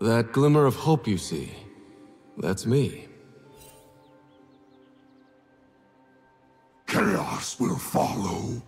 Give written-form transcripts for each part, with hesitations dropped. That glimmer of hope you see, that's me. Chaos will follow.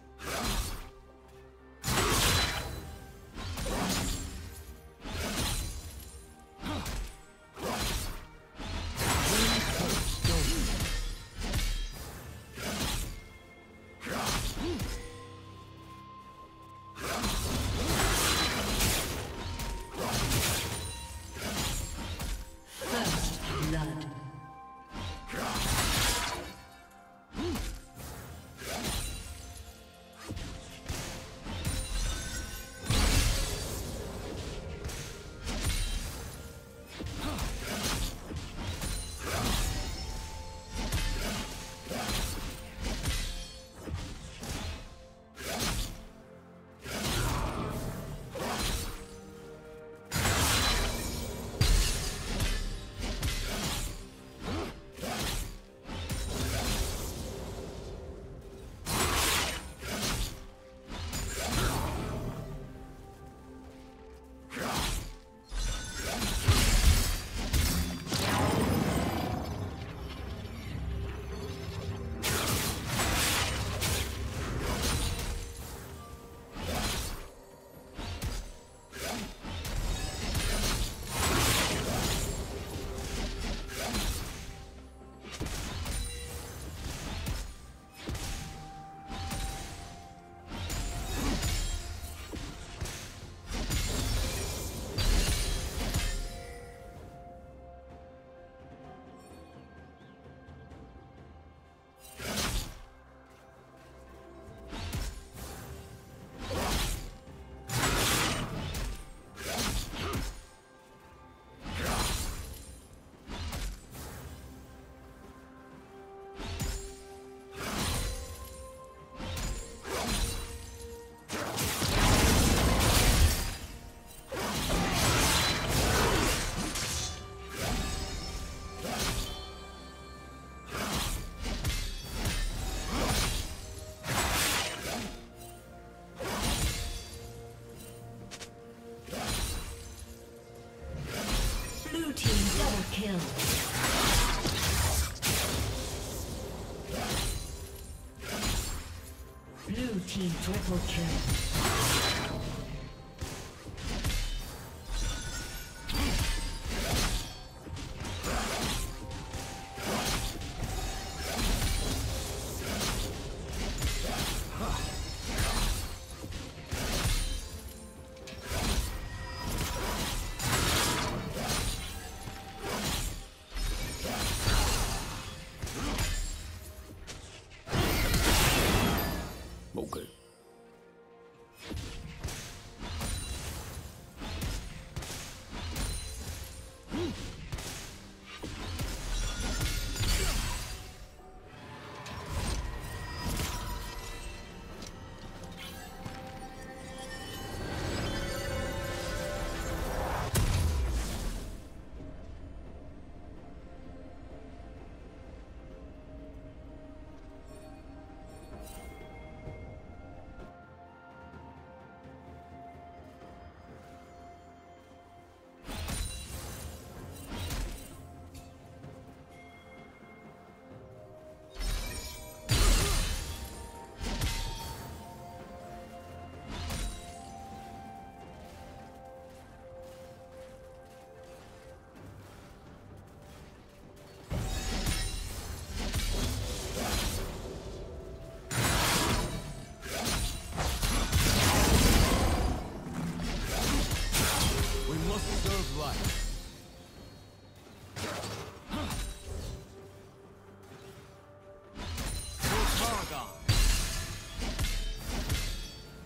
Blue team triple kill.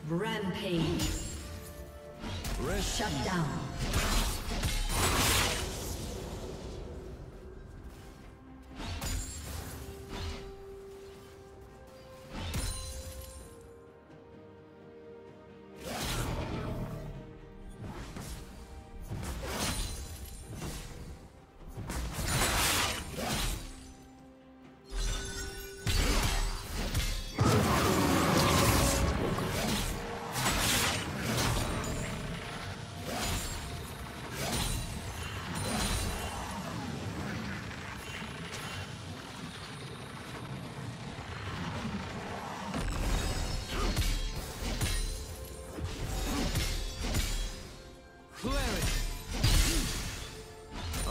Rampage. Shut down.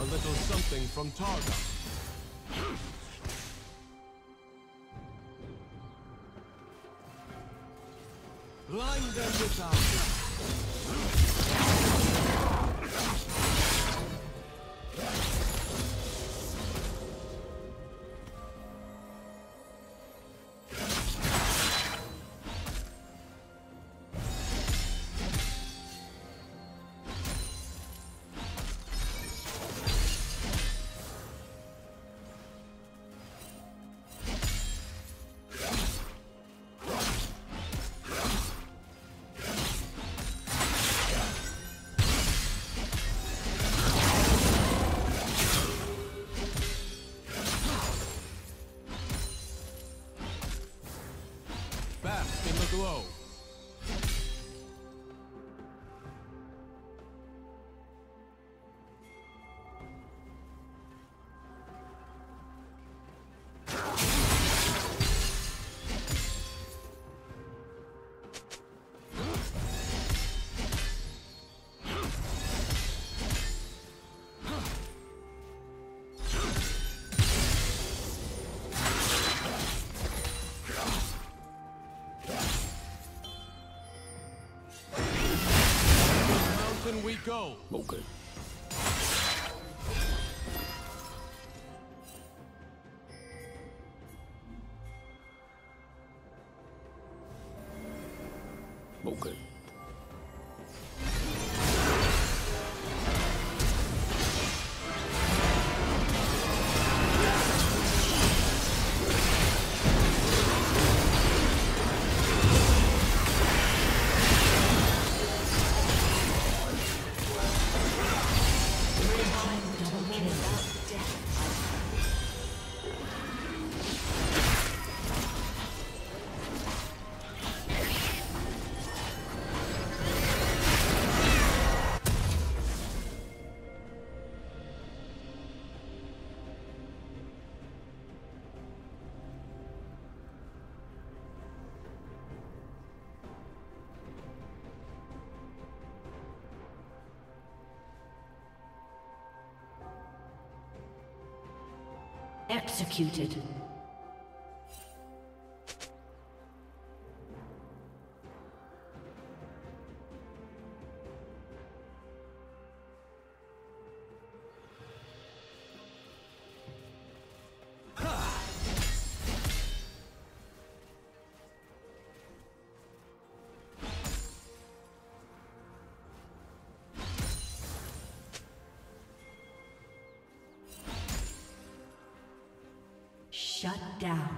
A little something from Targa. Line them with glow. We go. Okay. Okay. Executed. Shut down.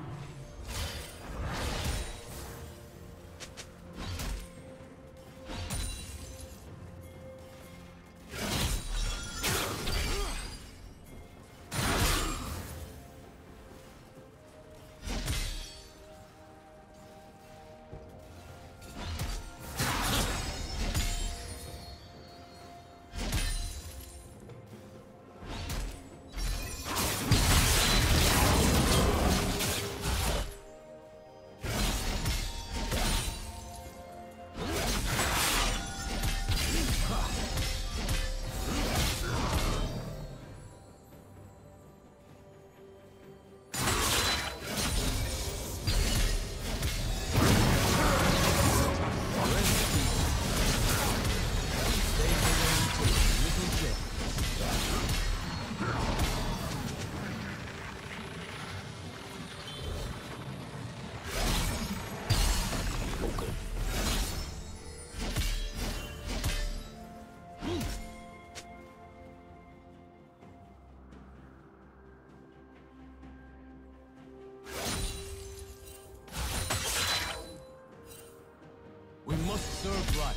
Serve right.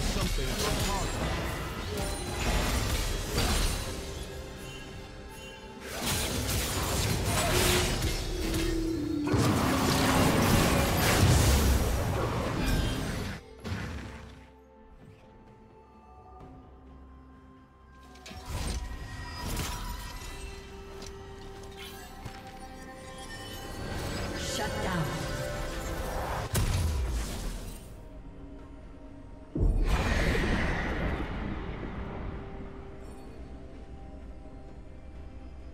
steal something from Harvard.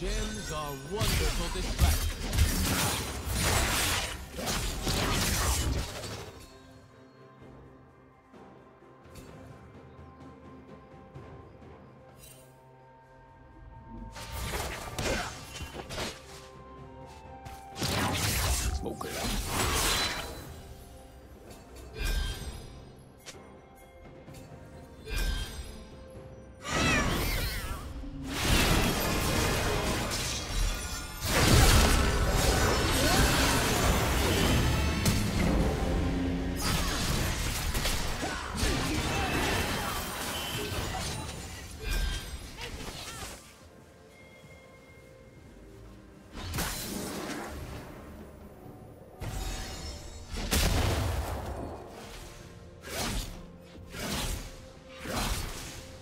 Gems are wonderful distractions.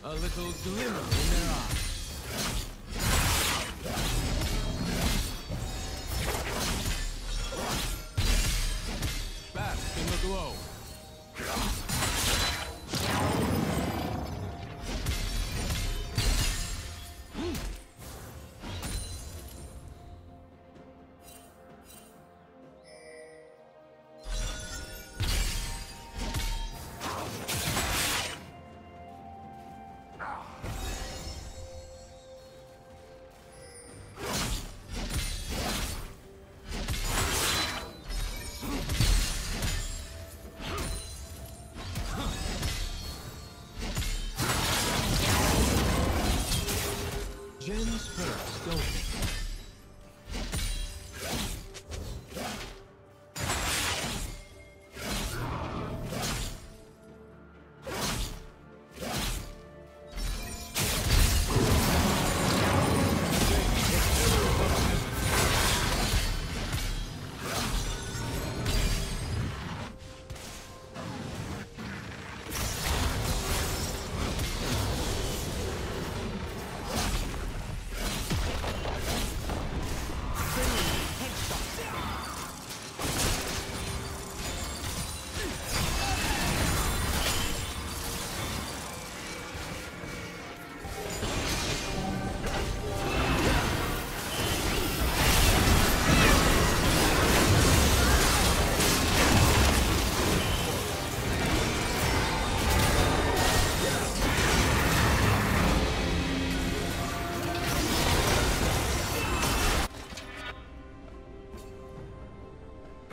A little glimmer in their eyes. Bask in the glow. Gems first, don't they?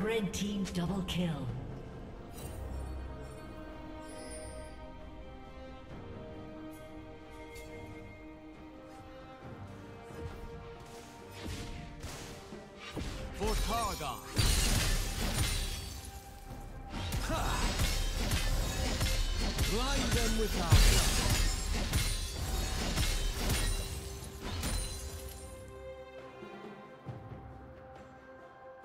Red Team double kill. For Targa. Ha! Blind them with our blood.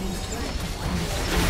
Team's turret has been destroyed.